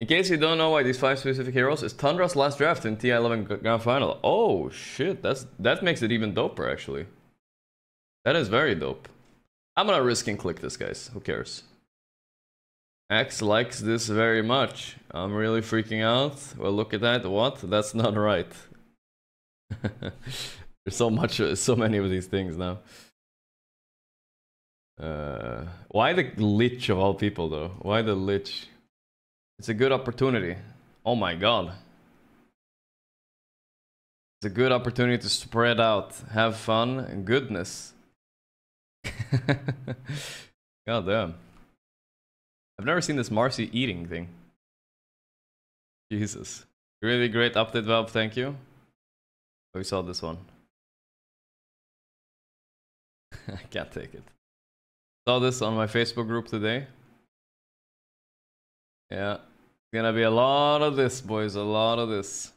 In case you don't know why these 5 specific heroes, it's Tundra's last draft in TI 11 Grand Final. Oh shit, that makes it even doper actually. That is very dope. I'm gonna risk and click this, guys. Who cares? X likes this very much. I'm really freaking out. Well, look at that. What? That's not right. There's so many of these things now. Why the Lich of all people though? Why the Lich? It's a good opportunity. Oh my god. It's a good opportunity to spread out, have fun, and goodness. God damn. I've never seen this Marcy eating thing. Jesus. Really great update, Valve, thank you. We saw this one. I can't take it. Saw this on my Facebook group today. Yeah. Gonna be a lot of this, boys. A lot of this.